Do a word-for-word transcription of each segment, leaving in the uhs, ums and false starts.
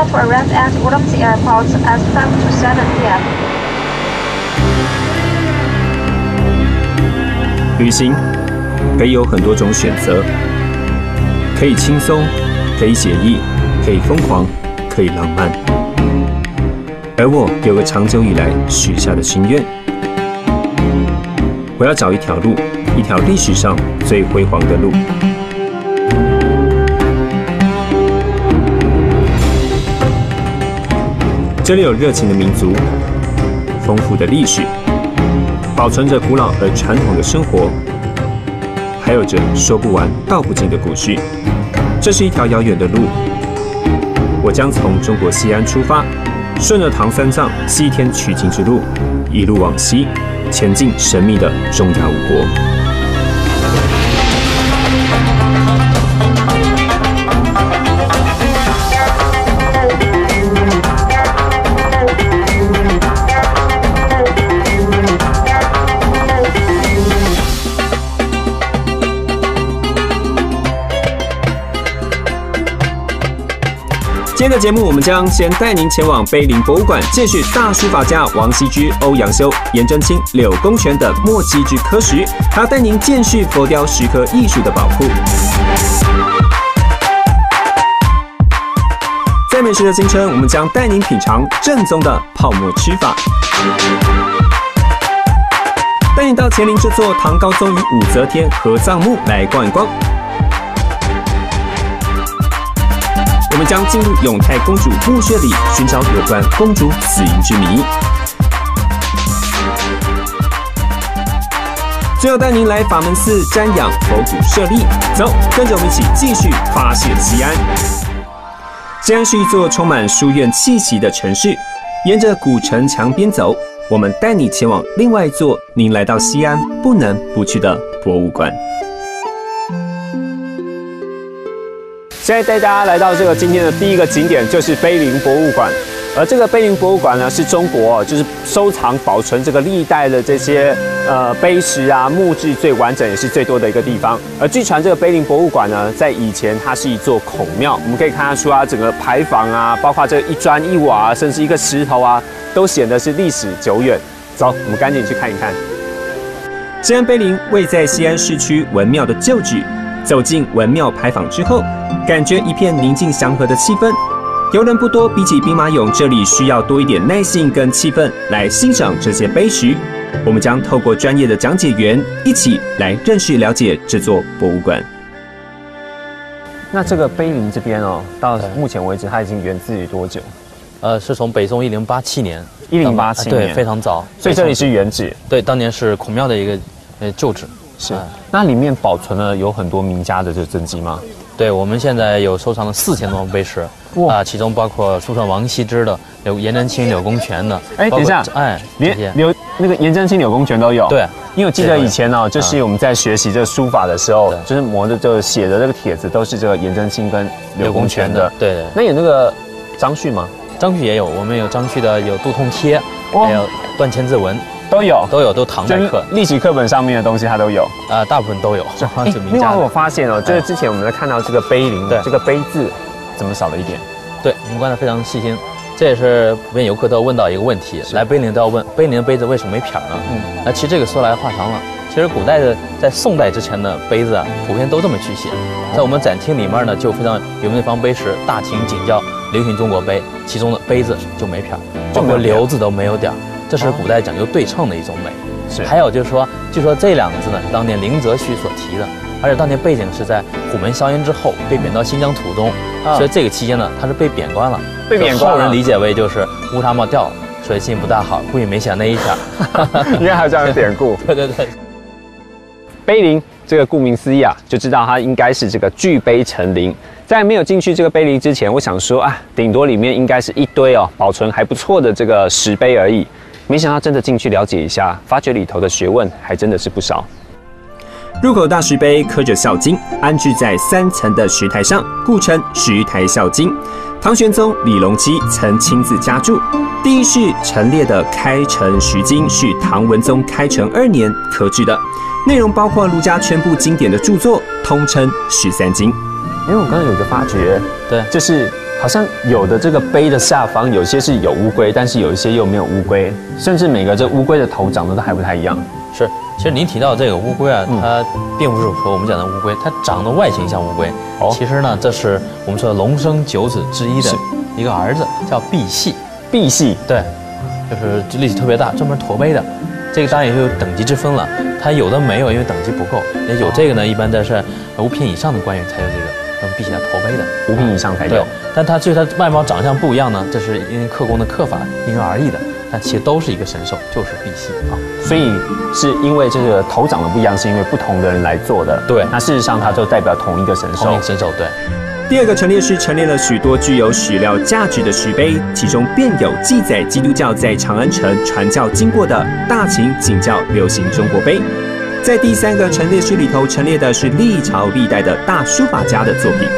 set to arrive at Athens Airport at five to seven p m 旅行可以有很多种选择，可以轻松，可以写意，可以疯狂，可以浪漫。而我有个长久以来许下的心愿，我要找一条路，一条历史上最辉煌的路。 这里有热情的民族，丰富的历史，保存着古老而传统的生活，还有着说不完、道不尽的故事。这是一条遥远的路，我将从中国西安出发，顺着唐三藏西天取经之路，一路往西，前进神秘的中亚五国。 今天的节目，我们将先带您前往碑林博物馆，见识大书法家王羲之、欧阳修、颜真卿、柳公权等墨迹之科石，还要带您见识佛雕石刻艺术的宝库。在美食的今生，我们将带您品尝正宗的泡沫吃法，带你到乾陵这座唐高宗与武则天合葬墓来逛一逛。 我们将进入永泰公主墓穴里，寻找有关公主死因之谜。最后带您来法门寺瞻仰佛骨舍利，走，跟着我们一起继续发现西安。西安是一座充满书院气息的城市，沿着古城墙边走，我们带你前往另外一座您来到西安不能不去的博物馆。 现在带大家来到这个今天的第一个景点，就是碑林博物馆。而这个碑林博物馆呢，是中国就是收藏保存这个历代的这些呃碑石啊墓志最完整也是最多的一个地方。而据传这个碑林博物馆呢，在以前它是一座孔庙，我们可以看得出啊，整个牌坊啊，包括这一砖一瓦啊，甚至一个石头啊，都显得是历史久远。走，我们赶紧去看一看。西安碑林位在西安市区文庙的旧址。 走进文庙牌坊之后，感觉一片宁静祥和的气氛。游人不多，比起兵马俑，这里需要多一点耐性跟气氛来欣赏这些碑石。我们将透过专业的讲解员一起来认识了解这座博物馆。那这个碑林这边哦，到目前为止它已经源自于多久？呃，是从北宋一零八七年，一零八七年对，非常早。所以这里是原址。对，当年是孔庙的一个呃旧址。 是，那里面保存了有很多名家的这真迹吗？对，我们现在有收藏了四千多碑石，啊，其中包括书上王羲之的、有颜真卿、柳公权的。哎，等一下，哎，连柳那个颜真卿、柳公权都有。对，因为我记得以前呢，就是我们在学习这书法的时候，就是磨的就写的这个帖子都是这个颜真卿跟柳公权的。对对。那有那个张旭吗？张旭也有，我们有张旭的，有杜痛帖，还有段千字文。 都有，都有，都唐代课历史课本上面的东西它都有，呃，大部分都有。另外我发现哦，就是之前我们在看到这个碑林，这个碑字怎么少了一点？对，我们观察非常细心，这也是普遍游客都要问到一个问题，来碑林都要问碑林的碑字为什么没撇呢？嗯，那其实这个说来话长了，其实古代的在宋代之前的碑字啊，普遍都这么去写。在我们展厅里面呢，就非常有名的一方碑石《大秦景教流行中国碑》，其中的碑字就没撇，包括流字都没有点。 这是古代讲究对称的一种美，是。还有就是说，据说这两个字呢，当年林则徐所提的，而且当年背景是在虎门销烟之后被贬到新疆途中，啊、所以这个期间呢，他是被贬官了，被贬官。后人理解为就是乌纱帽掉了，所以心情不大好，故意没写那一条。应该还有这样的典故。对对对。碑林这个顾名思义啊，就知道它应该是这个巨碑成林。 在没有进去这个碑林之前，我想说啊，顶多里面应该是一堆哦，保存还不错的这个石碑而已。没想到真的进去了解一下，发觉里头的学问还真的是不少。入口大石碑刻着孝经，安置在三层的石台上，故称石台孝经。唐玄宗李隆基曾亲自加注。第一世陈列的开城石经是唐文宗开成二年刻制的，内容包括儒家全部经典的著作，通称十三经。 因为我刚刚有一个发觉，对，就是好像有的这个碑的下方有些是有乌龟，但是有一些又没有乌龟，甚至每个这乌龟的头长得都还不太一样。是，其实您提到这个乌龟啊，嗯、它并不是说我们讲的乌龟，它长得外形像乌龟。哦，其实呢，这是我们说的龙生九子之一的一个儿子，叫贔屭。贔屭，对，就是力气特别大，专门驮碑的。这个当然也就有等级之分了，它有的没有，因为等级不够。也有这个呢，一般都是五品以上的官员才有这个。 能比起来驼背的，五品以上才有。但它至于它外貌长相不一样呢，这是因为刻工的刻法因人而异的。但其实都是一个神兽，就是贔屭啊。所以是因为这个头长得不一样，是因为不同的人来做的。对，那事实上它就代表同一个神兽。同一个神兽，对。第二个陈列室陈列了许多具有史料价值的石碑，其中便有记载基督教在长安城传教经过的大秦景教流行中国碑。 在第三个陈列室里头陈列的是历朝历代的大书法家的作品。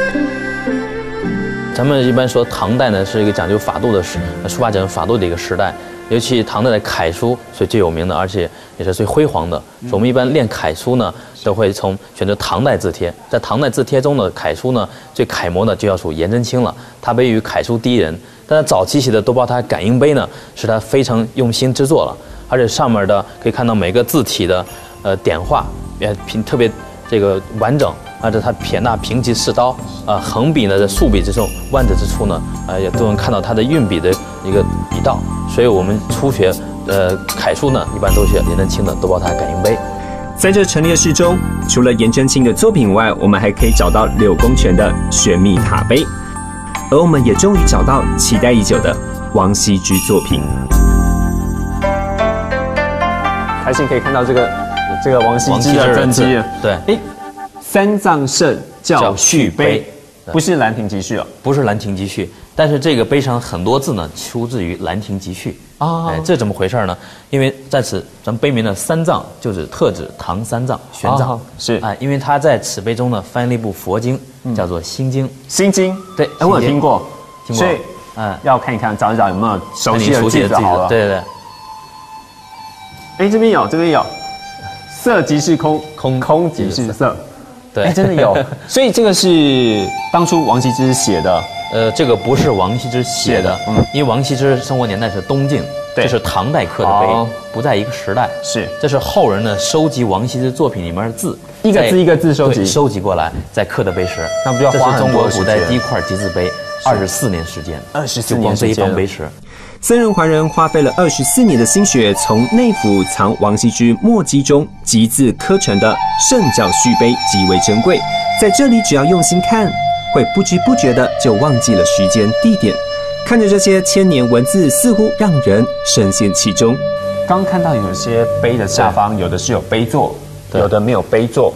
咱们一般说唐代呢是一个讲究法度的时，书法讲究法度的一个时代，尤其唐代的楷书是最有名的，而且也是最辉煌的。我们一般练楷书呢，都会从选择唐代字帖。在唐代字帖中的楷书呢，最楷模呢就要数颜真卿了，他被誉为楷书第一人。但是早期写的都报他感应碑呢，是他非常用心之作了，而且上面的可以看到每个字体的。 呃，点画也平特别这个完整，而且它撇捺平齐似刀，呃，横笔呢在竖笔之中、弯折之处呢，呃，也都能看到它的运笔的一个笔道。所以我们初学呃楷书呢，一般都学颜真卿的《豆包塔感应碑》。在这陈列室中，除了颜真卿的作品外，我们还可以找到柳公权的玄秘塔碑，而我们也终于找到期待已久的王羲之作品。开心可以看到这个。 这个王羲之的传记，对，哎，三藏圣教序碑，不是《兰亭集序》哦，不是《兰亭集序》，但是这个碑上很多字呢，出自于《兰亭集序》啊，哎，这怎么回事呢？因为在此，咱们碑名的三藏就是特指唐三藏、玄奘，是哎，因为他在此碑中呢翻了一部佛经，叫做《心经》。心经，对，哎，我有听过，听过，所以，嗯，要看一看，找一找有没有熟悉的句子好了，对对对。哎，这边有，这边有。 色即是空，空空即是色，对，哎，真的有。所以这个是当初王羲之写的，呃，这个不是王羲之写的，嗯，因为王羲之生活年代是东晋，这是唐代刻的碑，不在一个时代。是，这是后人呢收集王羲之作品里面的字，一个字一个字收集，收集过来再刻的碑石。那不要花很多时间。这是中国古代第一块集字碑，二十四年时间，二十四年时间。就光这一方碑石。 僧人怀仁花费了二十四年的心血，从内府藏王羲之墨迹中集字刻成的圣教序碑极为珍贵，在这里只要用心看，会不知不觉的就忘记了时间地点。看着这些千年文字，似乎让人深陷其中。刚看到有些碑的下方，有的是有碑座，有的没有碑座。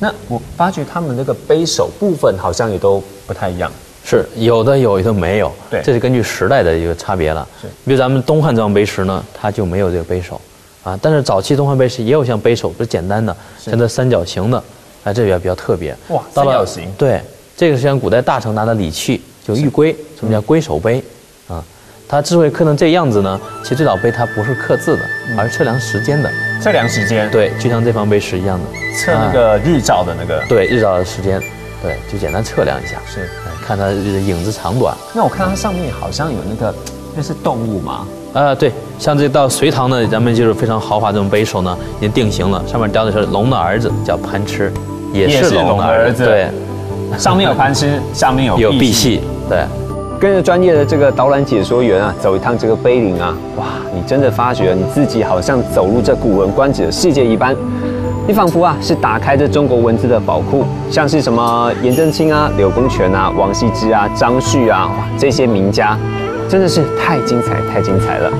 那我发觉他们那个碑首部分好像也都不太一样。 是有的有，有的没有，对，这是根据时代的一个差别了。是，比如咱们东汉这张碑石呢，它就没有这个碑首，啊，但是早期东汉碑石也有像碑首不是简单的，像这三角形的，哎，这也比较特别。哇，三角形。对，这个是像古代大臣拿的礼器，就玉龟，什么叫龟首碑？啊，它之所以刻成这样子呢，其实最早碑它不是刻字的，而是测量时间的。测量时间。对，就像这方碑石一样的，测那个日照的那个。对，日照的时间。 对，就简单测量一下，是看它影子长短。那我看它上面好像有那个，那是动物吗？呃，对，像这到隋唐呢，咱们就是非常豪华这种碑首呢，已经定型了。上面雕的是龙的儿子，叫潘魑，也是龙的儿子。对，上面有潘魑，下面有有贔屭。对，跟着专业的这个导览解说员啊，走一趟这个碑林啊，哇，你真的发觉你自己好像走入这古文观止的世界一般。 你仿佛啊是打开这中国文字的宝库，像是什么颜真卿啊、柳公权啊、王羲之啊、张旭啊，哇，这些名家真的是太精彩、太精彩了。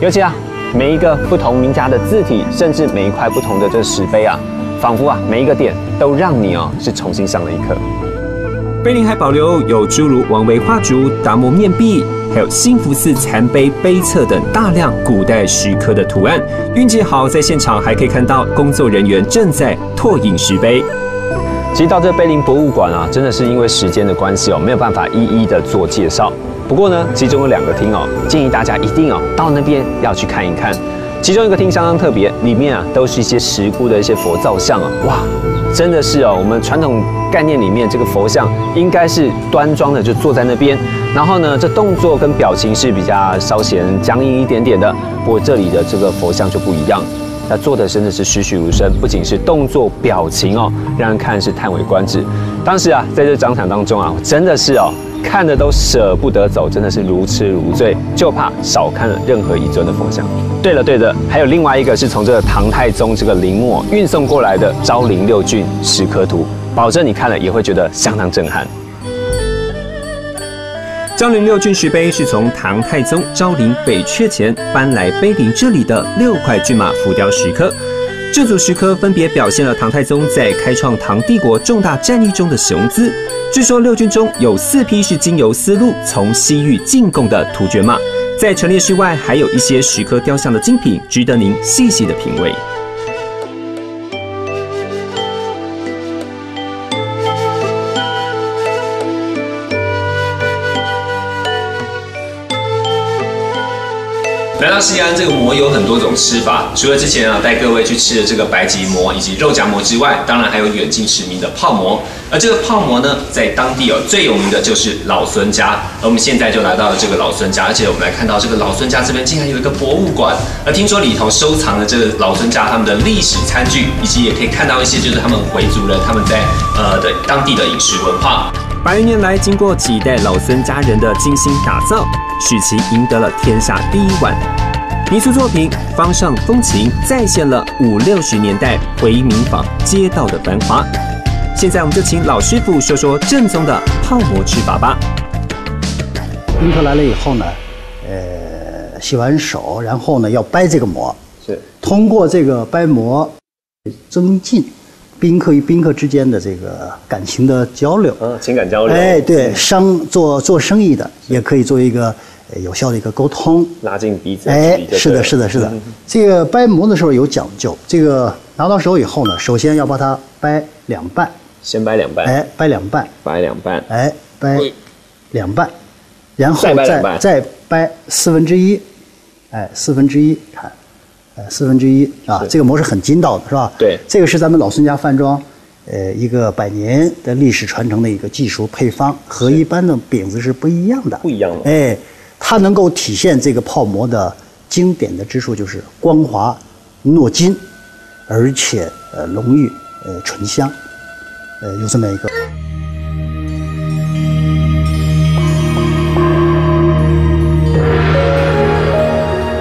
尤其啊，每一个不同名家的字体，甚至每一块不同的这石碑啊，仿佛啊每一个点都让你哦是重新上了一课。碑林还保留有诸如王维画竹、达摩面壁。 还有兴福寺残碑、碑册等大量古代石刻的图案。运气好，在现场还可以看到工作人员正在拓印石碑。其实到这碑林博物馆啊，真的是因为时间的关系哦，没有办法一一的做介绍。不过呢，其中有两个厅哦，建议大家一定哦到那边要去看一看。其中一个厅相当特别，里面啊都是一些石窟的一些佛造像啊，哇，真的是哦，我们传统概念里面这个佛像应该是端庄的，就坐在那边。然后呢，这动作跟表情是比较稍显僵硬一点点的。不过这里的这个佛像就不一样，它做的真的是栩栩如生，不仅是动作表情哦，让人看是叹为观止。当时啊，在这展场当中啊，真的是哦。 看的都舍不得走，真的是如痴如醉，就怕少看了任何一尊的佛像。对了，对的，还有另外一个是从这个唐太宗这个陵墓运送过来的《昭陵六骏石刻图》，保证你看了也会觉得相当震撼。昭陵六骏石碑是从唐太宗昭陵北阙前搬来碑林这里的六块骏马浮雕石刻。 这组石刻分别表现了唐太宗在开创唐帝国重大战役中的雄姿。据说六军中有四匹是经由丝路从西域进贡的突厥马。在陈列室外，还有一些石刻雕像的精品，值得您细细的品味。 来到西安，这个馍有很多种吃法，除了之前啊带各位去吃的这个白吉馍以及肉夹馍之外，当然还有远近驰名的泡馍。而这个泡馍呢，在当地哦最有名的就是老孙家。而我们现在就来到了这个老孙家，而且我们来看到这个老孙家这边竟然有一个博物馆。而听说里头收藏了这个老孙家他们的历史餐具，以及也可以看到一些就是他们回族人他们在呃的当地的饮食文化。 百余年来，经过几代老孙家人的精心打造，使其赢得了天下第一碗。泥塑作品《方上风情》再现了五六十年代回民坊街道的繁华。现在，我们就请老师傅说说正宗的泡馍吃法吧。宾客来了以后呢，呃，洗完手，然后呢要掰这个馍，是通过这个掰馍增进。 宾客与宾客之间的这个感情的交流，嗯、哦，情感交流，哎，对，商做做生意的也可以做一个有效的一个沟通，拉近彼此，哎，是的，是的，是的。嗯、这个掰馍的时候有讲究，这个拿到手以后呢，首先要把它掰两半，先掰两半，哎，掰两半，掰两半，哎，掰两半，然后再再掰四分之一，哎，四分之一，看。 呃，四分之一啊，这个馍是很筋道的，是吧？对，这个是咱们老孙家饭庄，呃，一个百年的历史传承的一个技术配方，和一般的饼子是不一样的。不一样的。哎，它能够体现这个泡馍的经典的之处，就是光滑、糯筋，而且呃浓郁、呃醇香，呃有这么一个。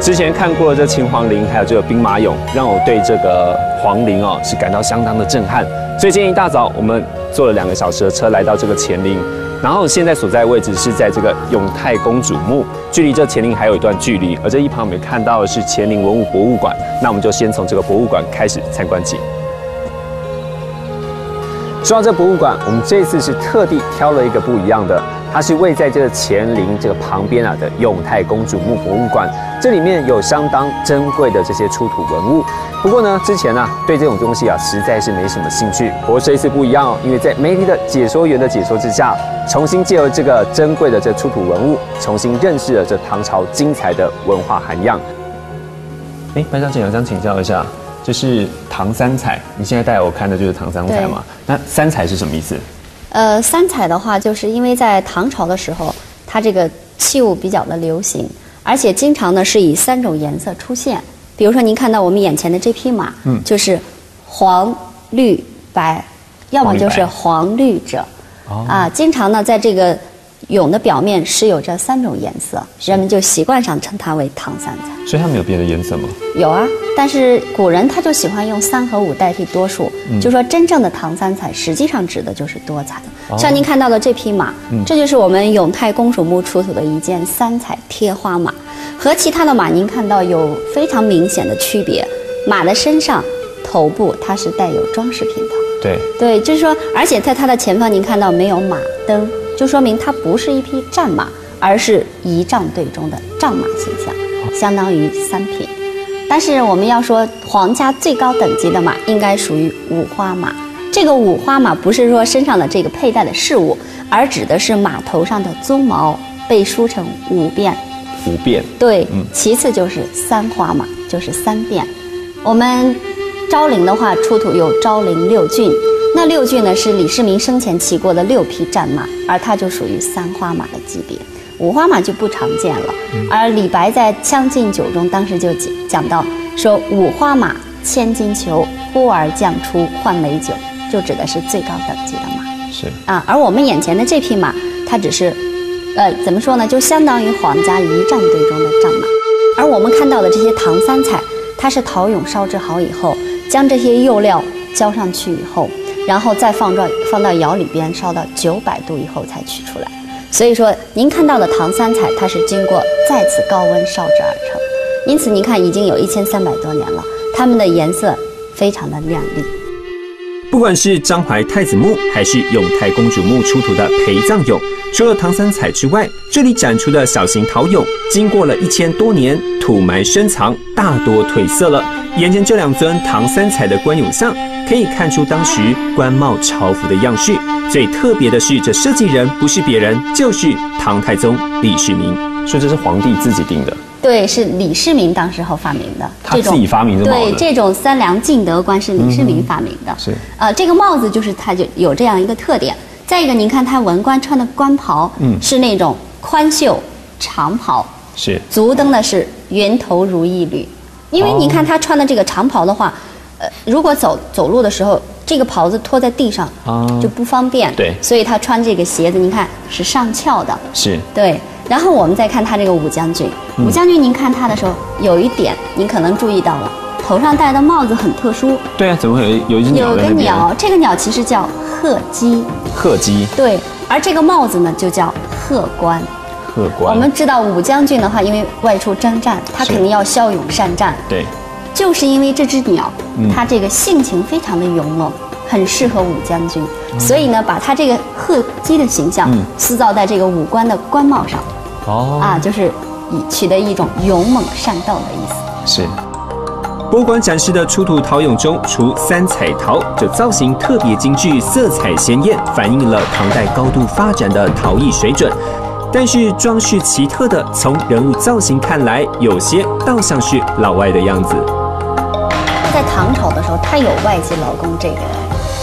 之前看过这秦皇陵，还有这个兵马俑，让我对这个皇陵哦是感到相当的震撼。所以今天一大早，我们坐了两个小时的车来到这个乾陵，然后现在所在的位置是在这个永泰公主墓，距离这乾陵还有一段距离。而这一旁我们看到的是乾陵文物博物馆，那我们就先从这个博物馆开始参观起。 说到这博物馆，我们这次是特地挑了一个不一样的，它是位在这个乾陵这个旁边啊的永泰公主墓博物馆，这里面有相当珍贵的这些出土文物。不过呢，之前啊对这种东西啊实在是没什么兴趣。不过这一次不一样哦，因为在媒体的解说员的解说之下，重新借由这个珍贵的这出土文物，重新认识了这唐朝精彩的文化涵养。哎，班长，我想请教一下。 就是唐三彩，你现在带我看的就是唐三彩嘛？那三彩是什么意思？呃，三彩的话，就是因为在唐朝的时候，它这个器物比较的流行，而且经常呢是以三种颜色出现。比如说，您看到我们眼前的这匹马，嗯，就是黄、绿、白，要么就是黄绿者。哦、啊，经常呢在这个俑的表面是有这三种颜色，人们就习惯上称它为唐三彩。所以它没有别的颜色吗？有啊。 但是古人他就喜欢用三和五代替多数，嗯、就说真正的唐三彩实际上指的就是多彩。哦、像您看到的这匹马，嗯、这就是我们永泰公主墓出土的一件三彩贴花马，和其他的马您看到有非常明显的区别。马的身上、头部它是带有装饰品的，对对，就是说，而且在它的前方您看到没有马灯，就说明它不是一匹战马，而是仪仗队中的战马形象，相当于三品。 但是我们要说，皇家最高等级的马应该属于五花马。这个五花马不是说身上的这个佩戴的饰物，而指的是马头上的鬃毛被梳成五辫。五辫。对，嗯、其次就是三花马，就是三辫。我们昭陵的话，出土有昭陵六骏，那六骏呢是李世民生前骑过的六匹战马，而它就属于三花马的级别，五花马就不常见了。嗯、而李白在《将进酒》中当时就讲到说五花马千金裘，呼儿将出换美酒，就指的是最高等级的马。是啊，而我们眼前的这匹马，它只是，呃，怎么说呢，就相当于皇家仪仗队中的战马。而我们看到的这些唐三彩，它是陶俑烧制好以后，将这些釉料浇上去以后，然后再放到放到窑里边烧到九百度以后才取出来。所以说，您看到的唐三彩，它是经过再次高温烧制而成。因此，您看已经有一千三百多年了。 它们的颜色非常的亮丽。不管是章怀太子墓还是永泰公主墓出土的陪葬俑，除了唐三彩之外，这里展出的小型陶俑，经过了一千多年土埋深藏，大多褪色了。沿着这两尊唐三彩的官俑像，可以看出当时官帽朝服的样式。最特别的是，这设计人不是别人，就是唐太宗李世民。所以这是皇帝自己定的。 对，是李世民当时候发明的，他自己发明的帽子。对，这种三梁敬德冠是李世民发明的。嗯、是，呃，这个帽子就是它就有这样一个特点。再一个，您看他文官穿的官袍，嗯，是那种宽袖长袍，是，足蹬的是云头如一缕。因为你看他穿的这个长袍的话，呃，如果走走路的时候，这个袍子拖在地上啊、嗯、就不方便。对，所以他穿这个鞋子，您看是上翘的。是，对。 然后我们再看他这个武将军，武将军，您看他的时候有一点，您可能注意到了，头上戴的帽子很特殊。对啊，怎么会有有一只鸟？有个鸟，这个鸟其实叫鹤鸡。鹤鸡。对，而这个帽子呢就叫鹤冠。鹤冠。我们知道武将军的话，因为外出征战，他肯定要骁勇善战。对。就是因为这只鸟，它这个性情非常的勇猛，很适合武将军，所以呢，把他这个鹤鸡的形象塑造在这个武官的官帽上。 哦， oh. 啊，就是以取得一种勇猛善斗的意思。是，博物馆展示的出土陶俑中，除三彩陶，这造型特别精致，色彩鲜艳，反映了唐代高度发展的陶艺水准。但是装饰奇特的，从人物造型看来，有些倒像是老外的样子。在唐朝的时候，他有外籍劳工这个。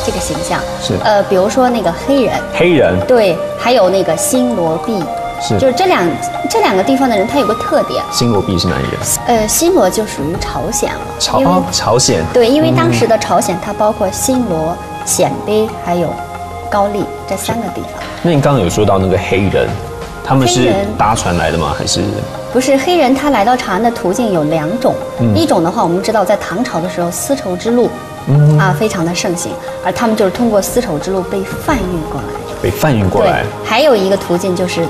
这个形象是呃，比如说那个黑人，黑人对，还有那个新罗毕，是就是这两这两个地方的人，他有个特点。新罗毕是哪里人？呃，新罗就属于朝鲜了。朝哦，朝鲜对，因为当时的朝鲜它包括新罗、鲜卑还有高丽这三个地方。那你刚刚有说到那个黑人，他们是搭船来的吗？还是不是黑人？他来到长安的途径有两种，嗯、一种的话我们知道在唐朝的时候丝绸之路。 嗯、啊，非常的盛行，而他们就是通过丝绸之路被贩运过来，被贩运过来。还有一个途径就是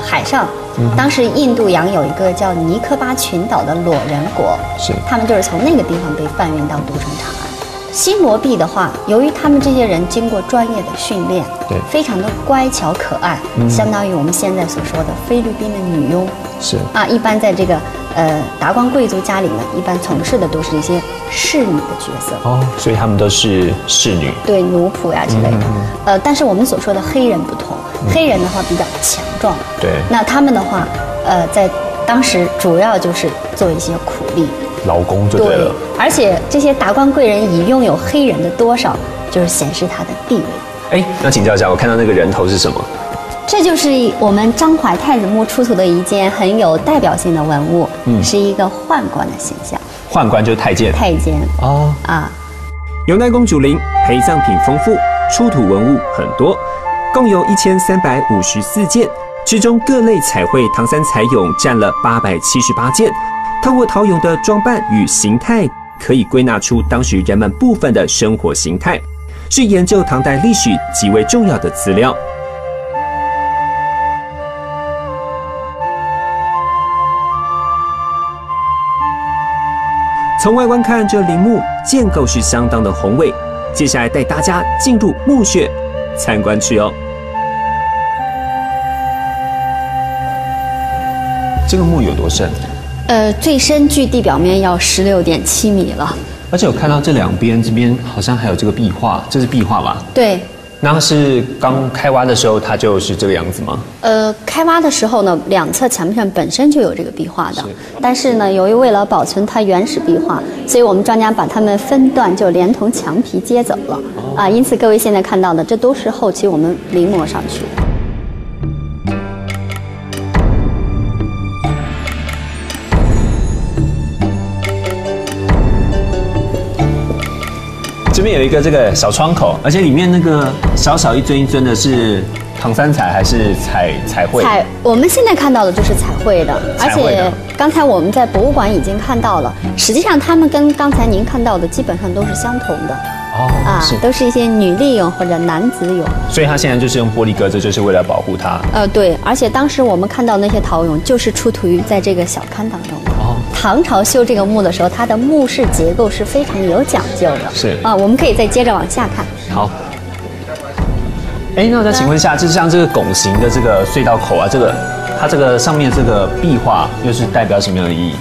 海上，嗯、当时印度洋有一个叫尼科巴群岛的裸人国，是他们就是从那个地方被贩运到都城长安。新罗毕的话，由于他们这些人经过专业的训练，对，非常的乖巧可爱，嗯、相当于我们现在所说的菲律宾的女佣。是啊，一般在这个。 呃，达官贵族家里呢，一般从事的都是一些侍女的角色哦，所以他们都是侍女，对奴仆呀、啊、之类的。嗯嗯呃，但是我们所说的黑人不同，嗯、黑人的话比较强壮，对，那他们的话，呃，在当时主要就是做一些苦力劳工就对了。对，而且这些达官贵人以拥有黑人的多少，就是显示他的地位。哎，那请教一下，我看到那个人头是什么？ 这就是我们章怀太子墓出土的一件很有代表性的文物，嗯，是一个宦官的形象。宦官就是太监。太监哦啊！永泰公主陵陪葬品丰富，出土文物很多，共有一千三百五十四件，其中各类彩绘唐三彩俑占了八百七十八件。透过陶俑的装扮与形态，可以归纳出当时人们部分的生活形态，是研究唐代历史极为重要的资料。 从外观看，这陵墓建构是相当的宏伟。接下来带大家进入墓穴参观去哦。这个墓有多深？呃，最深距地表面要十六点七米了。而且我看到这两边，这边好像还有这个壁画，这是壁画吧？对，那是刚开挖的时候，它就是这个样子吗？呃，开挖的时候呢，两侧墙壁上本身就有这个壁画的，是但是呢，由于为了保存它原始壁画，所以我们专家把它们分段，就连同墙皮接走了、哦、啊。因此，各位现在看到的，这都是后期我们临摹上去的。 这边有一个这个小窗口，而且里面那个小小一尊一尊的是唐三彩还是彩彩绘？彩，我们现在看到的就是彩绘的，而且刚才我们在博物馆已经看到了，实际上它们跟刚才您看到的基本上都是相同的。哦，啊，是都是一些女力俑或者男子俑。所以它现在就是用玻璃格子，就是为了保护它。呃，对，而且当时我们看到那些陶俑，就是出土于在这个小龛当中的。哦。 唐朝修这个墓的时候，它的墓室结构是非常有讲究的。是啊，我们可以再接着往下看。好。哎，那我再请问一下，就像这个拱形的这个隧道口啊，这个它这个上面这个壁画又是代表什么样的意义？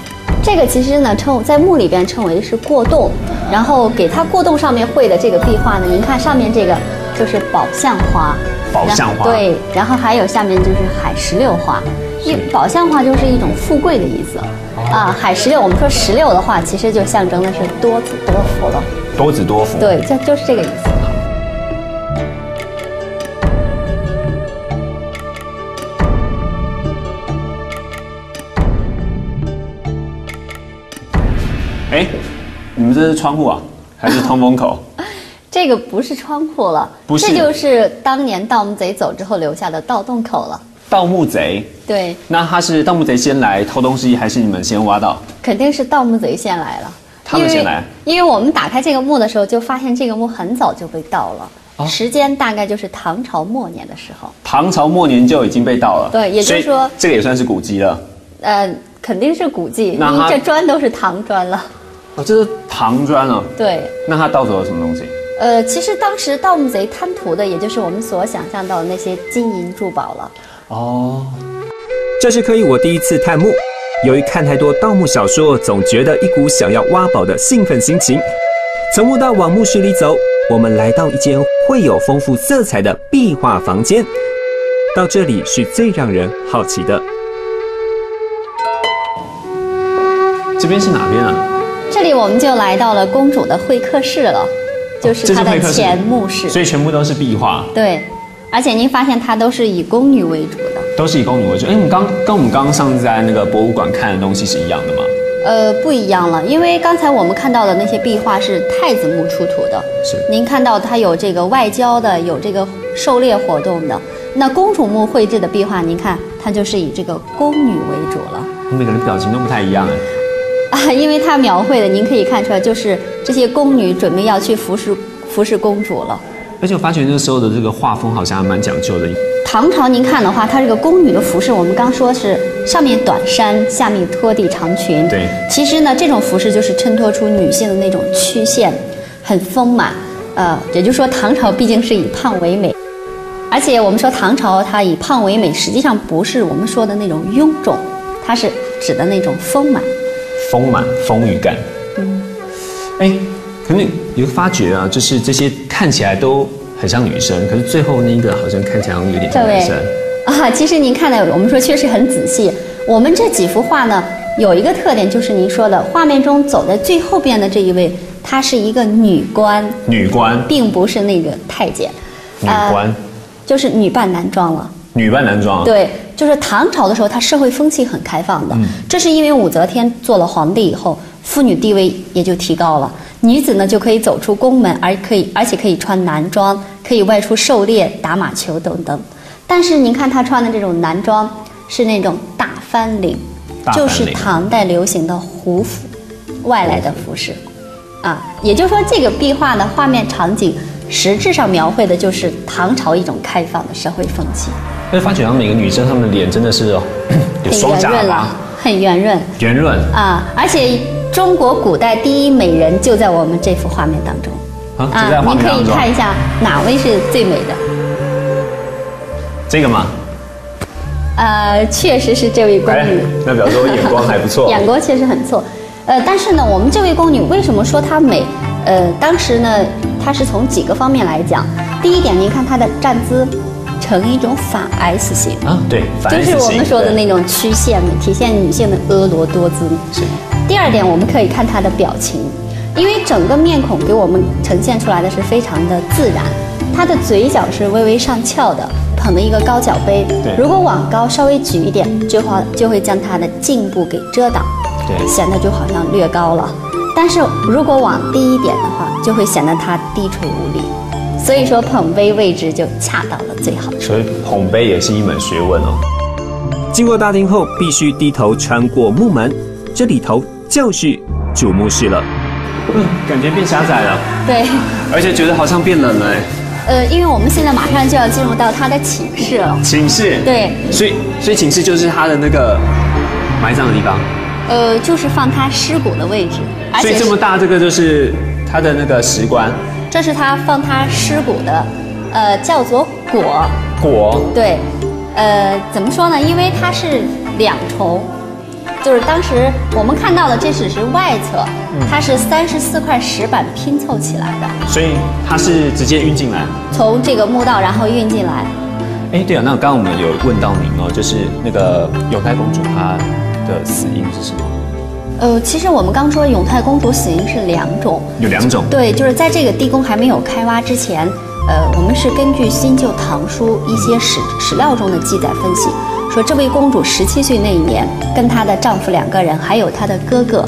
这个其实呢，称在墓里边称为是过洞，然后给它过洞上面绘的这个壁画呢，您看上面这个就是宝相花。宝相花。对，然后还有下面就是海石榴花。 宝相花就是一种富贵的意思啊，海石榴，我们说石榴的话，其实就象征的是多子多福了。多子多福，对，就就是这个意思。哎，你们这是窗户啊，还是通风口？这个不是窗户了，不是，这就是当年盗墓贼走之后留下的盗洞口了。 盗墓贼，对，那他是盗墓贼先来偷东西，还是你们先挖到？肯定是盗墓贼先来了，他们先来因，因为我们打开这个墓的时候，就发现这个墓很早就被盗了，哦、时间大概就是唐朝末年的时候。唐朝末年就已经被盗了，对，也就是说这个也算是古迹了。呃，肯定是古迹，因为这砖都是唐砖了。哦，这是唐砖啊。对，那他盗走了什么东西？ 呃，其实当时盗墓贼贪图的，也就是我们所想象到的那些金银珠宝了。哦，这是科艺我第一次探墓，由于看太多盗墓小说，总觉得一股想要挖宝的兴奋心情。从墓道往墓室里走，我们来到一间绘有丰富色彩的壁画房间。到这里是最让人好奇的。这边是哪边啊？这里我们就来到了公主的会客室了。 就是它的前墓室，所以全部都是壁画。对，而且您发现它都是以宫女为主的，都是以宫女为主。哎，我们刚跟我们刚上次在那个博物馆看的东西是一样的吗？呃，不一样了，因为刚才我们看到的那些壁画是太子墓出土的，是您看到它有这个外交的，有这个狩猎活动的。那公主墓绘制的壁画，您看它就是以这个宫女为主了。每个人表情都不太一样哎。 啊，因为它描绘的，您可以看出来，就是这些宫女准备要去服侍服侍公主了。而且我发觉那个时候的这个画风好像还蛮讲究的。唐朝您看的话，它这个宫女的服饰，我们刚说是上面短衫，下面拖地长裙。对，其实呢，这种服饰就是衬托出女性的那种曲线，很丰满。呃，也就是说，唐朝毕竟是以胖为美，而且我们说唐朝它以胖为美，实际上不是我们说的那种臃肿，它是指的那种丰满。 丰满、丰腴感。嗯，哎，可能有个发觉啊，就是这些看起来都很像女生，可是最后那个好像看起来有点像男生。啊，其实您看的，我们说确实很仔细。我们这几幅画呢，有一个特点就是您说的，画面中走在最后边的这一位，她是一个女官。女官，并不是那个太监。女官、呃，就是女扮男装了。 女扮男装、啊，对，就是唐朝的时候，它社会风气很开放的。嗯、这是因为武则天做了皇帝以后，妇女地位也就提高了，女子呢就可以走出宫门，而可以而且可以穿男装，可以外出狩猎、打马球等等。但是您看她穿的这种男装是那种大翻领，翻领就是唐代流行的胡服，外来的服饰，啊，也就是说这个壁画的画面场景。 实质上描绘的就是唐朝一种开放的社会风气。会发觉到每个女生她们的脸真的是有双颊啦，很圆润，圆润啊！而且中国古代第一美人就在我们这幅画面当中啊，就在画面当中。您可以看一下哪位是最美的？这个吗？呃，确实是这位宫女。那表示我眼光还不错，眼光确实很不错。呃，但是呢，我们这位宫女为什么说她美？ 呃，当时呢，它是从几个方面来讲。第一点，你看他的站姿呈一种反 S 型啊，对，反 S 型就是我们说的那种曲线的，体现女性的婀娜多姿。是。第二点，我们可以看她的表情，因为整个面孔给我们呈现出来的是非常的自然，她的嘴角是微微上翘的。 捧了一个高脚杯，如果往高稍微举一点，就会就会将它的颈部给遮挡，显得就好像略高了。但是如果往低一点的话，就会显得它低垂无力。所以说捧杯位置就恰到了最好。所以捧杯也是一门学问哦。经过大厅后，必须低头穿过木门，这里头就是主幕室了。嗯，感觉变狭窄了。对，而且觉得好像变冷了哎。 呃，因为我们现在马上就要进入到他的寝室了。寝室对，所以所以寝室就是他的那个埋葬的地方。呃，就是放他尸骨的位置。而且所以这么大，这个就是他的那个石棺。这是他放他尸骨的，呃，叫做椁。椁。对，呃，怎么说呢？因为它是两重，就是当时我们看到的，这只是外侧。 它是三十四块石板拼凑起来的，所以它是直接运进来，从这个墓道然后运进来。哎，对啊，那刚刚我们有问到您哦，就是那个永泰公主她的死因是什么？呃，其实我们刚说永泰公主死因是两种，有两种。对，就是在这个地宫还没有开挖之前，呃，我们是根据新旧唐书一些史史料中的记载分析，说这位公主十七岁那一年，跟她的丈夫两个人，还有她的哥哥。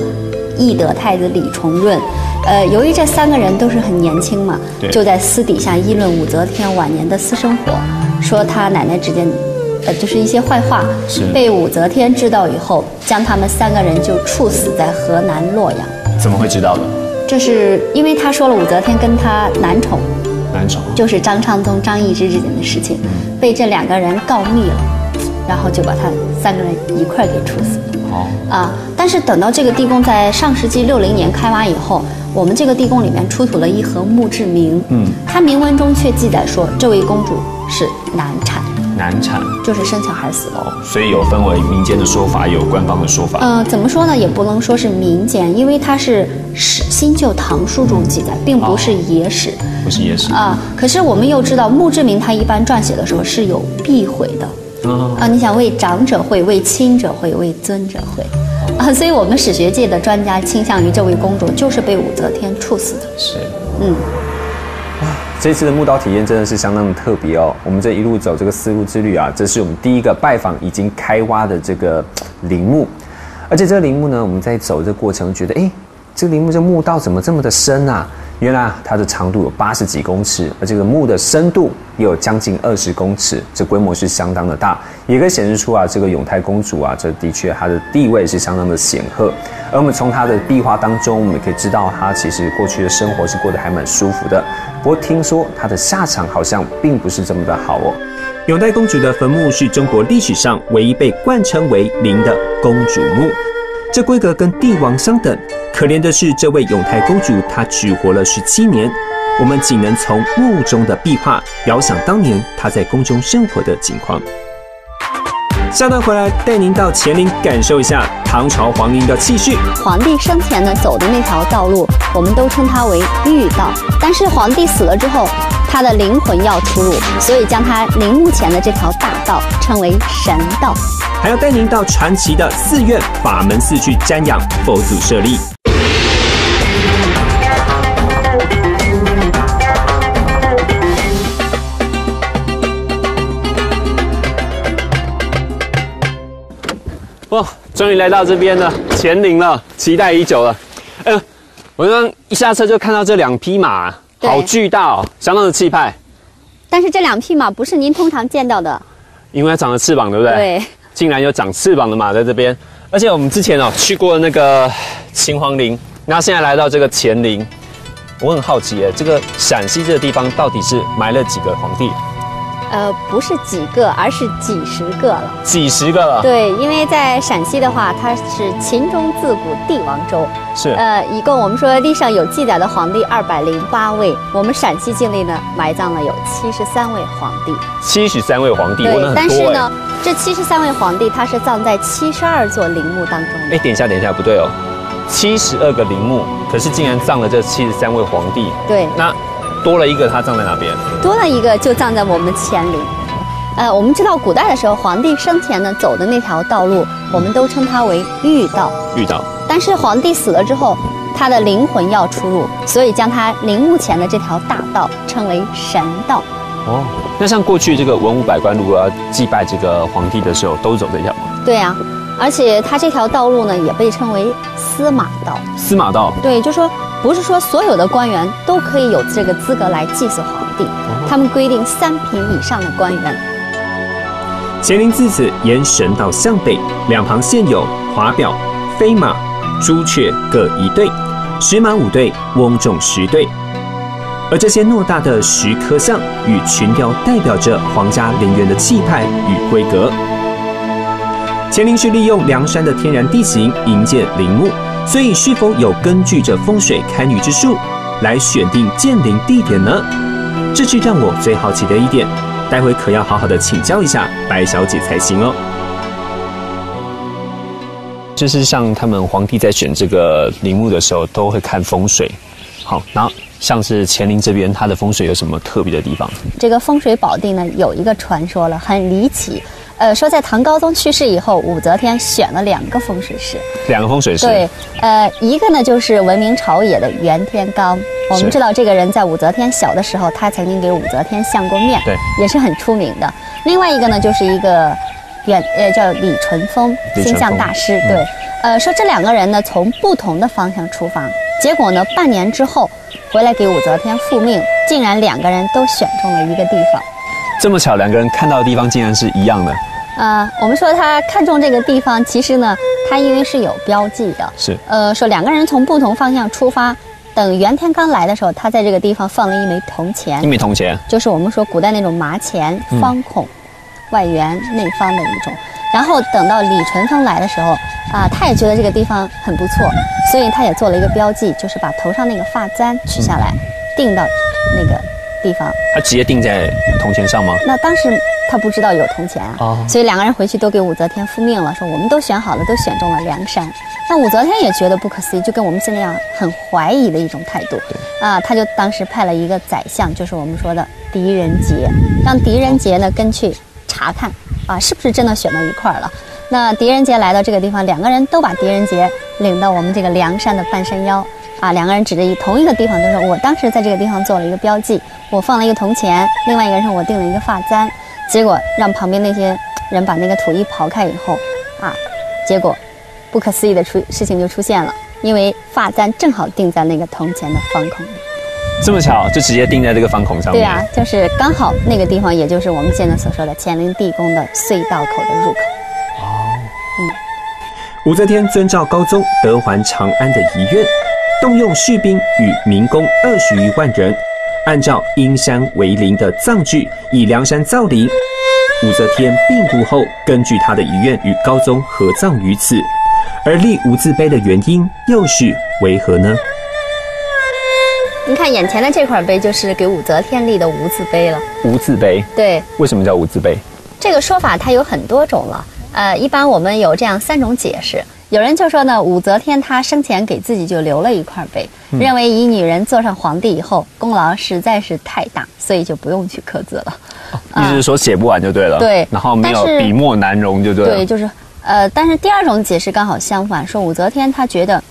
懿德太子李重润，呃，由于这三个人都是很年轻嘛，就在私底下议论武则天晚年的私生活，说她奶奶之间，呃，就是一些坏话，被武则天知道以后，将他们三个人就处死在河南洛阳。怎么会知道的？这是因为他说了武则天跟他男宠，男宠就是张昌宗、张易之之间的事情，嗯、被这两个人告密了，然后就把他三个人一块给处死。 啊！但是等到这个地宫在上世纪六零年开挖以后，我们这个地宫里面出土了一盒墓志铭。嗯，它铭文中却记载说，这位公主是难产。难产就是生小孩死了。所以有分为民间的说法，也有官方的说法。呃，怎么说呢？也不能说是民间，因为它是史新旧唐书中记载，并不是野史。哦、不是野史啊！可是我们又知道，墓志铭它一般撰写的时候是有避讳的。 啊，你想为长者讳、为亲者讳、为尊者讳，啊，所以我们史学界的专家倾向于这位公主就是被武则天处死的。是，嗯，哇，这次的墓道体验真的是相当的特别哦。我们这一路走这个丝路之旅啊，这是我们第一个拜访已经开挖的这个陵墓，而且这个陵墓呢，我们在走这个过程觉得，哎，这个陵墓这墓道怎么这么的深啊？ 原来它的长度有八十几公尺，而这个墓的深度也有将近二十公尺，这规模是相当的大，也可以显示出啊，这个永泰公主啊，这的确她的地位是相当的显赫。而我们从她的壁画当中，我们也可以知道她其实过去的生活是过得还蛮舒服的。不过听说她的下场好像并不是这么的好哦。永泰公主的坟墓是中国历史上唯一被冠称为“陵”的公主墓。 这规格跟帝王相等，可怜的是这位永泰公主，她只活了十七年。我们仅能从墓中的壁画遥想当年她在宫中生活的情况。下段回来带您到乾陵感受一下唐朝皇陵的气势。皇帝生前呢走的那条道路，我们都称它为御道，但是皇帝死了之后，他的灵魂要出入，所以将他陵墓前的这条大道称为神道。 还要带您到传奇的寺院法门寺去瞻仰佛祖舍利。哇，终于来到这边了，乾陵了，期待已久了。哎、呃，我刚一下车就看到这两匹马，好巨大哦，相当的气派。但是这两匹马不是您通常见到的，因为它长了翅膀，对不对？对。 竟然有长翅膀的马在这边，而且我们之前哦去过那个秦皇陵，那现在来到这个乾陵，我很好奇哎，这个陕西这个地方到底是埋了几个皇帝？呃，不是几个，而是几十个了。几十个了？对，因为在陕西的话，它是秦中自古帝王州，是呃，一共我们说历史上有记载的皇帝二百零八位，我们陕西境内呢埋葬了有七十三位皇帝。七十三位皇帝，对，但是呢。 这七十三位皇帝，他是葬在七十二座陵墓当中的。哎，等一下，等一下，不对哦，七十二个陵墓，可是竟然葬了这七十三位皇帝。对，那多了一个，他葬在哪边？多了一个就葬在我们乾陵。呃，我们知道古代的时候，皇帝生前呢走的那条道路，我们都称它为御道。御道。但是皇帝死了之后，他的灵魂要出入，所以将他陵墓前的这条大道称为神道。哦，那像过去这个文武百官如果要祭拜这个皇帝的时候，都走这条吗？对呀、啊。 而且它这条道路呢，也被称为司马道。司马道，对，就说不是说所有的官员都可以有这个资格来祭祀皇帝，他们规定三品以上的官员。乾陵自此沿神道向北，两旁现有华表、飞马、朱雀各一对，石马五对，翁仲十对。而这些偌大的石刻像与群雕，代表着皇家陵园的气派与规格。 乾陵是利用梁山的天然地形营建陵墓，所以是否有根据着风水堪舆之术来选定建陵地点呢？这是让我最好奇的一点，待会可要好好的请教一下白小姐才行哦。就是像他们皇帝在选这个陵墓的时候，都会看风水。好，然后像是乾陵这边，它的风水有什么特别的地方？这个风水宝地呢，有一个传说了，很离奇。 呃，说在唐高宗去世以后，武则天选了两个风水师。两个风水师。对，呃，一个呢就是闻名朝野的袁天罡。我们知道这个人在武则天小的时候，他曾经给武则天相过面，对，也是很出名的。另外一个呢就是一个袁呃叫李淳风，星象大师。对，嗯、呃，说这两个人呢从不同的方向出发，结果呢半年之后回来给武则天复命，竟然两个人都选中了一个地方。 这么巧，两个人看到的地方竟然是一样的。呃，我们说他看中这个地方，其实呢，他因为是有标记的。是。呃，说两个人从不同方向出发，等袁天罡来的时候，他在这个地方放了一枚铜钱。一枚铜钱，就是我们说古代那种麻钱，方孔，嗯、外圆内方的一种。然后等到李淳风来的时候，啊、呃，他也觉得这个地方很不错，所以他也做了一个标记，就是把头上那个发簪取下来，嗯、定到那个。 地方，他直接定在铜钱上吗？那当时他不知道有铜钱啊，哦、所以两个人回去都给武则天复命了，说我们都选好了，都选中了梁山。那武则天也觉得不可思议，就跟我们现在一样，很怀疑的一种态度。啊，他就当时派了一个宰相，就是我们说的狄仁杰，让狄仁杰呢跟去查看啊，是不是真的选到一块儿了。那狄仁杰来到这个地方，两个人都把狄仁杰领到我们这个梁山的半山腰。 啊，两个人指着一同一个地方，都说我当时在这个地方做了一个标记，我放了一个铜钱，另外一个人说我定了一个发簪，结果让旁边那些人把那个土一刨开以后，啊，结果不可思议的出事情就出现了，因为发簪正好定在那个铜钱的方孔里。这么巧，就直接定在这个方孔上面。对啊，就是刚好那个地方，也就是我们现在所说的乾陵地宫的隧道口的入口。哦，嗯，武则天遵照高宗得还长安的遗愿。 动用士兵与民工二十余万人，按照阴山为陵的葬制，以梁山造陵。武则天病故后，根据她的遗愿与高宗合葬于此，而立无字碑的原因又是为何呢？你看眼前的这块碑，就是给武则天立的无字碑了。无字碑，对，为什么叫无字碑？这个说法它有很多种了，呃，一般我们有这样三种解释。 有人就说呢，武则天她生前给自己就留了一块碑，嗯、认为以女人坐上皇帝以后，功劳实在是太大，所以就不用去刻字了。哦、意思是说写不完就对了。对、呃，然后没有笔墨难容就对了。对，就是呃，但是第二种解释刚好相反，说武则天她觉得，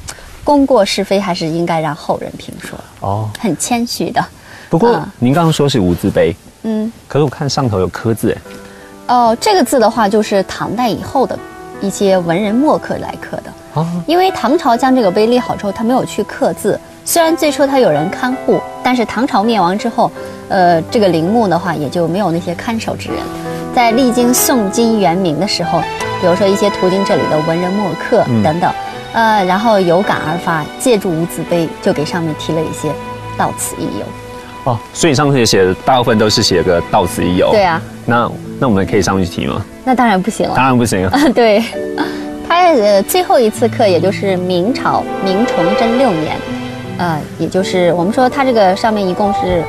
功过是非还是应该让后人评说。哦，很谦虚的。不过、呃、您刚刚说是无字碑，嗯，可是我看上头有刻字，哎。哦，这个字的话就是唐代以后的。 一些文人墨客来刻的，因为唐朝将这个碑立好之后，他没有去刻字。虽然最初他有人看护，但是唐朝灭亡之后，呃，这个陵墓的话也就没有那些看守之人。在历经宋金元明的时候，比如说一些途经这里的文人墨客等等，嗯、呃，然后有感而发，借助无字碑就给上面提了一些“到此一游”。哦，所以上次写的大部分都是写个“到此一游”。对啊。那那我们可以上去提吗？ 那当然不行了，当然不行啊！对，他呃最后一次刻，也就是明朝明崇祯六年，呃，也就是我们说他这个上面一共是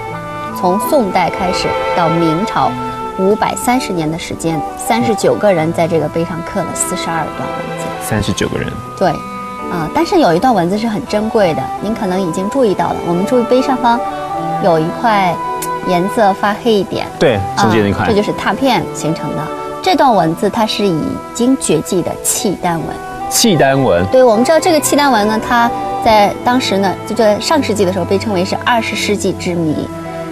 从宋代开始到明朝五百三十年的时间，三十九个人在这个碑上刻了四十二段文字。三十九个人。对，啊、呃，但是有一段文字是很珍贵的，您可能已经注意到了，我们注意碑上方有一块颜色发黑一点，对，中间那块、呃，这就是拓片形成的。这段文字它是已经绝迹的契丹文。契丹文，对，我们知道这个契丹文呢，它在当时呢，就在上世纪的时候被称为是二十世纪之谜，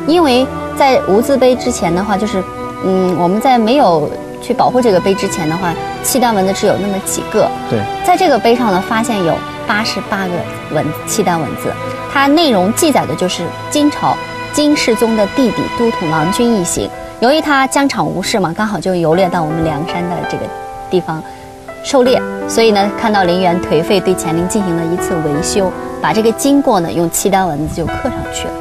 因为在无字碑之前的话，就是嗯，我们在没有。 去保护这个碑之前的话，契丹文字只有那么几个。对，在这个碑上呢，发现有八十八个文契丹文字，它内容记载的就是金朝金世宗的弟弟都统郎君一行，由于他疆场无事嘛，刚好就游猎到我们凉山的这个地方狩猎，所以呢，看到陵园颓废，对乾陵进行了一次维修，把这个经过呢用契丹文字就刻上去了。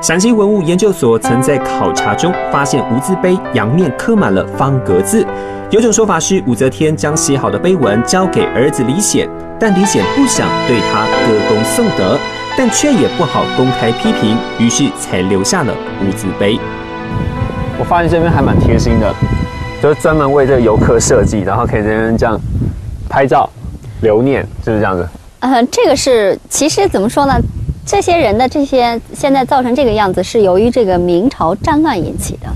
陕西文物研究所曾在考察中发现无字碑阳面刻满了方格字，有种说法是武则天将写好的碑文交给儿子李显，但李显不想对他歌功颂德，但却也不好公开批评，于是才留下了无字碑。我发现这边还蛮贴心的，就是专门为这个游客设计，然后可以在这边这样拍照留念，是不是这样子？呃，这个是其实怎么说呢？ 这些人的这些现在造成这个样子，是由于这个明朝战乱引起的，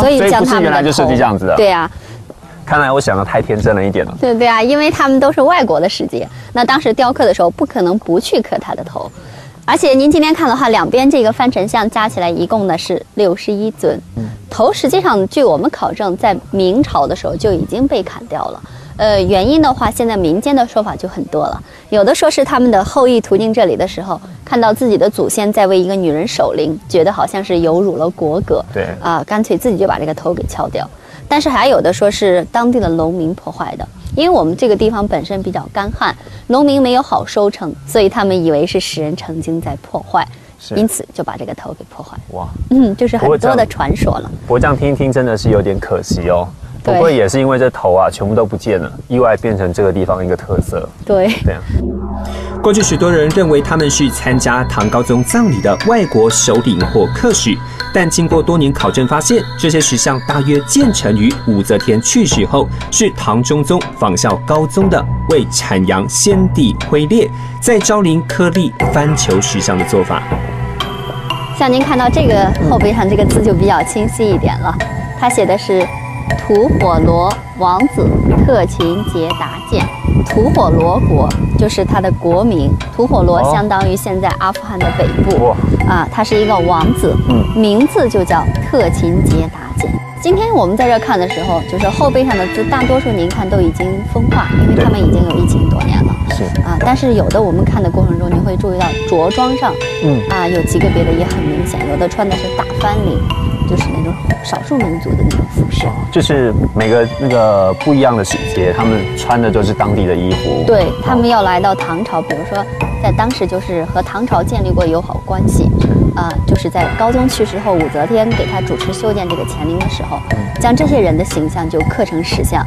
所以将他们原来就设计这样子的。对啊，看来我想的太天真了一点了。对对啊，因为他们都是外国的世界，那当时雕刻的时候不可能不去刻他的头，而且您今天看的话，两边这个翻成像加起来一共呢是六十一尊，头实际上据我们考证，在明朝的时候就已经被砍掉了。 呃，原因的话，现在民间的说法就很多了。有的说是他们的后裔途经这里的时候，看到自己的祖先在为一个女人守灵，觉得好像是有辱了国格，对啊、呃，干脆自己就把这个头给敲掉。但是还有的说是当地的农民破坏的，因为我们这个地方本身比较干旱，农民没有好收成，所以他们以为是时人成精在破坏，因此就把这个头给破坏。哇，嗯，就是很多的传说了。我这样听一听，真的是有点可惜哦。 不过也是因为这头啊，全部都不见了，意外变成这个地方一个特色。对，这样。过去许多人认为他们是参加唐高宗葬礼的外国首领或客使，但经过多年考证发现，这些石像大约建成于武则天去世后，是唐中宗仿效高宗的为阐扬先帝挥烈，在昭陵刻立翻球石像的做法。像您看到这个后背上这个字就比较清晰一点了，它写的是。 吐火罗王子特勤杰达建，吐火罗国就是它的国名。吐火罗相当于现在阿富汗的北部，啊，它是一个王子，名字就叫特勤杰达建。今天我们在这看的时候，就是后背上的字，大多数您看都已经风化，因为他们已经有一千多年了。是啊，但是有的我们看的过程中，你会注意到着装上，嗯啊，有几个别的也很明显，有的穿的是大翻领。 就是那种少数民族的那种服饰，就是每个那个不一样的使节，他们穿的就是当地的衣服。对他们要来到唐朝，比如说在当时就是和唐朝建立过友好关系，啊、呃，就是在高宗去世后，武则天给他主持修建这个乾陵的时候，将这些人的形象就刻成石像，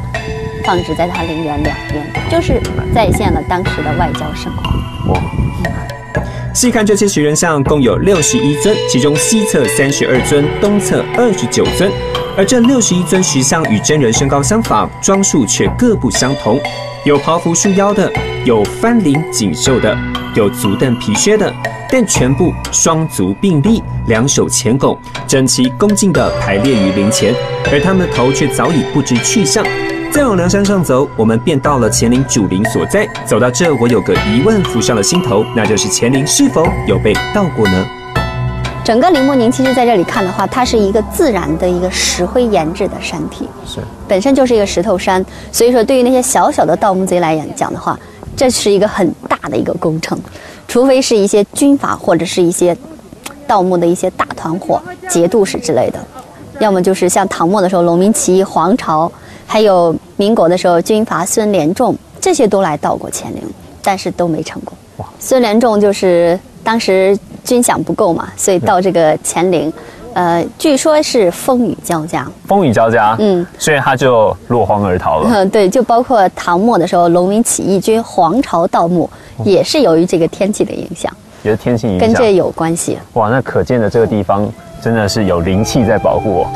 放置在他陵园两边，就是再现了当时的外交盛况。哇！ 细看这些石人像，共有六十一尊，其中西侧三十二尊，东侧二十九尊。而这六十一尊石像与真人身高相仿，装束却各不相同，有袍服束腰的，有翻领紧袖的，有足蹬皮靴的，但全部双足并立，两手前拱，整齐恭敬地排列于陵前，而他们的头却早已不知去向。 再往梁山上走，我们便到了乾陵主陵所在。走到这，我有个疑问浮上了心头，那就是乾陵是否有被盗过呢？整个陵墓，您其实在这里看的话，它是一个自然的一个石灰岩质的山体，是本身就是一个石头山，所以说对于那些小小的盗墓贼来讲的话，这是一个很大的一个工程，除非是一些军阀或者是一些盗墓的一些大团伙、节度使之类的，要么就是像唐末的时候农民起义、皇朝。 还有民国的时候，军阀孙连仲这些都来盗过乾陵，但是都没成功。孙连仲就是当时军饷不够嘛，所以到这个乾陵，呃，据说是风雨交加。风雨交加，嗯，所以他就落荒而逃了。嗯，对，就包括唐末的时候，农民起义军皇朝盗墓，也是由于这个天气的影响，也是天气影响，跟这有关系。哇，那可见的这个地方真的是有灵气在保护我。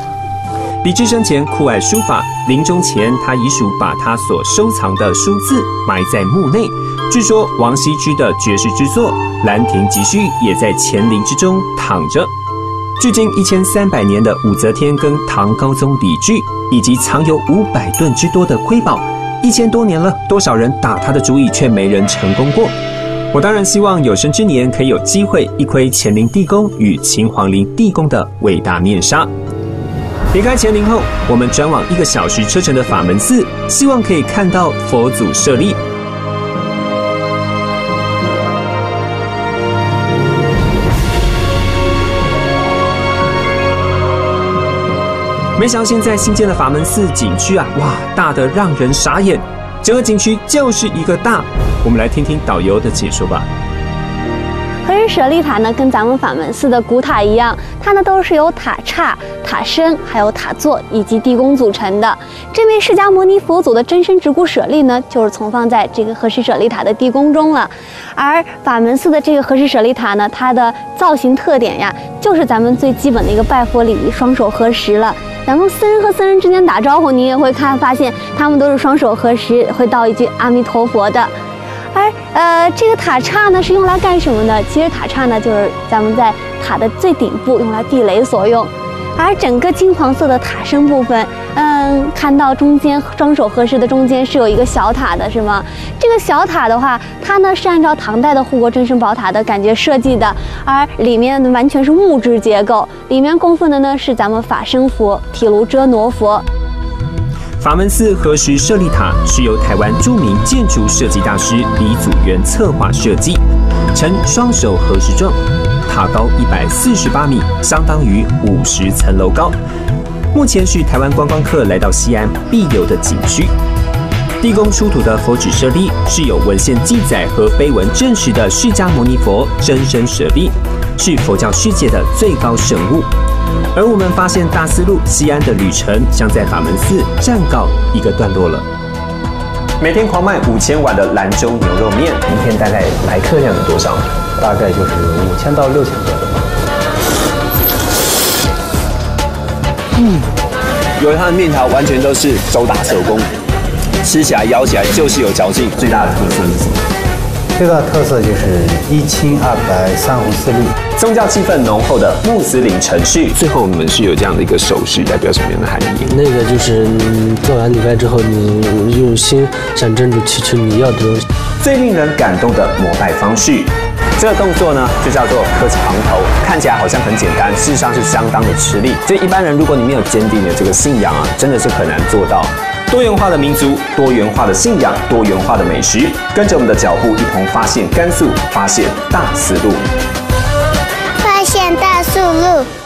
李志生前酷爱书法，临终前他遗属把他所收藏的书字埋在墓内，据说王羲之的绝世之作《兰亭集序》也在乾陵之中躺着。距今一千三百年的武则天跟唐高宗李治，以及藏有五百吨之多的瑰宝，一千多年了，多少人打他的主意，却没人成功过。我当然希望有生之年可以有机会一窥乾陵地宫与秦皇陵地宫的伟大面纱。离开乾陵后，我们转往一个小时车程的法门寺，希望可以看到佛祖舍利。 没想到现在新建的法门寺景区啊，哇，大得让人傻眼，整个景区就是一个大。我们来听听导游的解说吧。可是舍利塔呢，跟咱们法门寺的古塔一样，它呢都是由塔刹、塔身、还有塔座以及地宫组成的。这位释迦牟尼佛祖的真身直骨舍利呢，就是存放在这个和氏舍利塔的地宫中了。而法门寺的这个和氏舍利塔呢，它的造型特点呀，就是咱们最基本的一个拜佛礼仪，双手合十了。 咱们僧人和僧人之间打招呼，你也会看发现他们都是双手合十，会道一句阿弥陀佛的。而呃，这个塔刹呢是用来干什么的？其实塔刹呢就是咱们在塔的最顶部用来避雷所用。而整个金黄色的塔身部分，嗯，看到中间双手合十的中间是有一个小塔的，是吗？这个小塔的话，它呢是按照唐代的护国真身宝塔的感觉设计的，而里面完全是木质结构。 里面供奉的呢是咱们法身佛、毗卢遮那佛。法门寺和氏舍利塔是由台湾著名建筑设计大师李祖原策划设计，呈双手合十状，塔高一百四十八米，相当于五十层楼高。目前是台湾观光客来到西安必游的景区。地宫出土的佛指舍利是有文献记载和碑文证实的释迦牟尼佛真身舍利。 是佛教世界的最高圣物，而我们发现大丝路西安的旅程将在法门寺暂告一个段落了。每天狂卖五千碗的兰州牛肉面，一天大概来客量有多少？大概就是五千到六千左右。嗯，因为它的面条完全都是手打手工，吃起来咬起来就是有嚼劲。最大的特色是什么？ 最大特色就是一青二白三红四绿，宗教气氛浓厚的穆斯林城市。最后你们是有这样的一个手势，代表什么样的含义？那个就是做完礼拜之后，你用心向真主祈求你要的东西。最令人感动的膜拜方式，这个动作呢就叫做磕长头，看起来好像很简单，事实上是相当的吃力。所以一般人如果你没有坚定的这个信仰啊，真的是很难做到。 多元化的民族，多元化的信仰，多元化的美食，跟着我们的脚步一同发现甘肃，发现大丝路，发现大丝路。